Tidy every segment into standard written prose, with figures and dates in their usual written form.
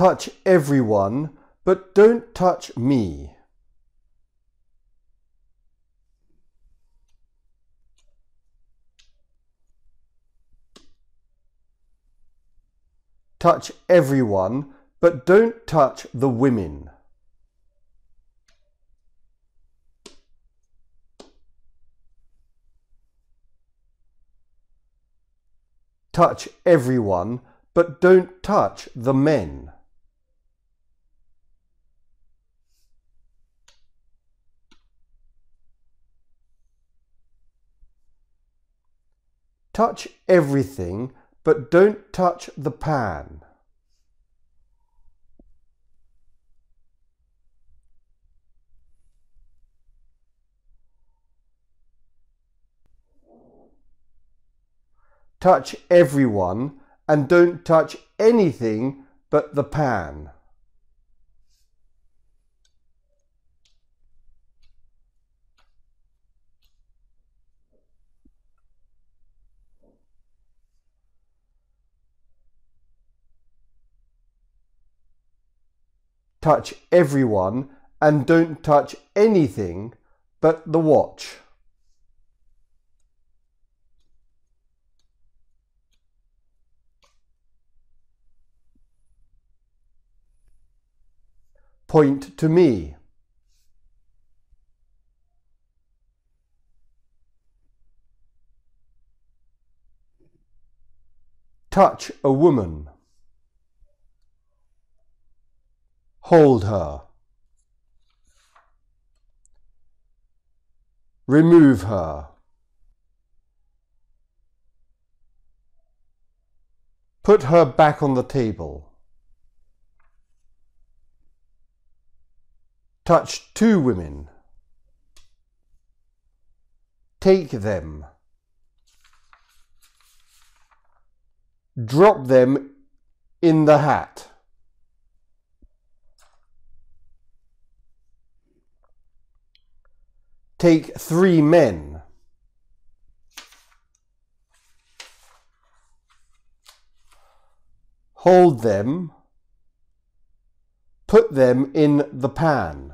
touch everyone, but don't touch me. Touch everyone, but don't touch the women. Touch everyone, but don't touch the men. Touch everything, but don't touch the pan. Touch everyone and don't touch anything but the pan. Touch everyone and don't touch anything but the watch. Point to me. Touch a woman. Hold her. Remove her. Put her back on the table. Touch two women. Take them. Drop them in the hat. Take three men. Hold them. Put them in the pan.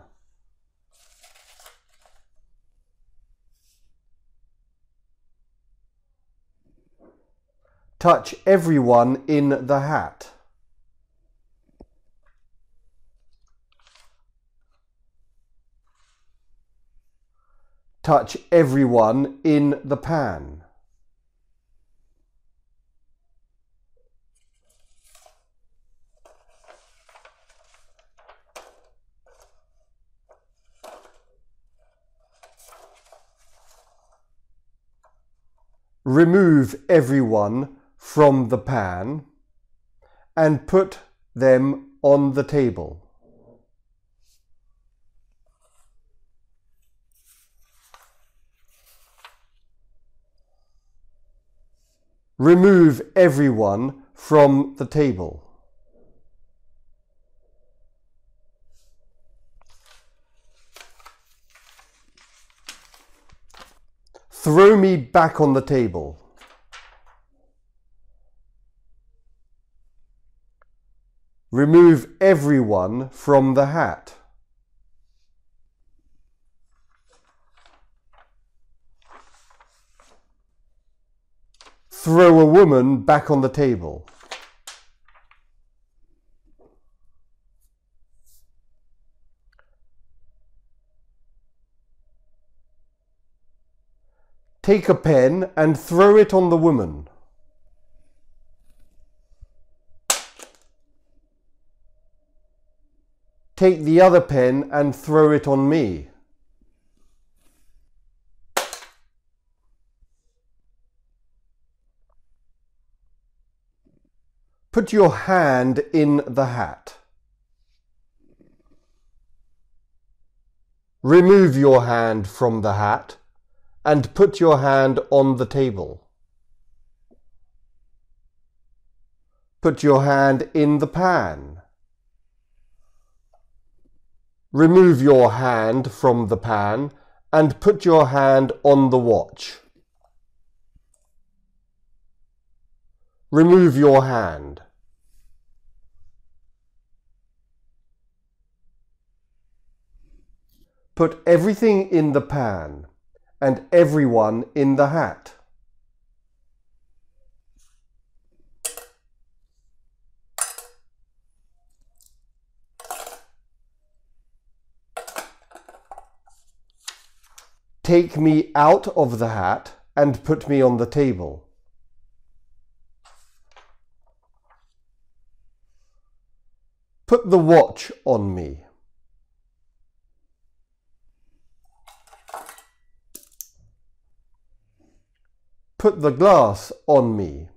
Touch everyone in the hat. Touch everyone in the pan. Remove everyone from the pan and put them on the table. Remove everyone from the table. Throw me back on the table. Remove everyone from the hat. Throw a woman back on the table. Take a pen and throw it on the woman. Take the other pen and throw it on me. Put your hand in the hat. Remove your hand from the hat and put your hand on the table. Put your hand in the pan. Remove your hand from the pan and put your hand on the watch. Remove your hand. Put everything in the pan and everyone in the hat. Take me out of the hat and put me on the table. Put the watch on me. Put the glass on me.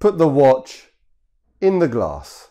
Put the watch in the glass.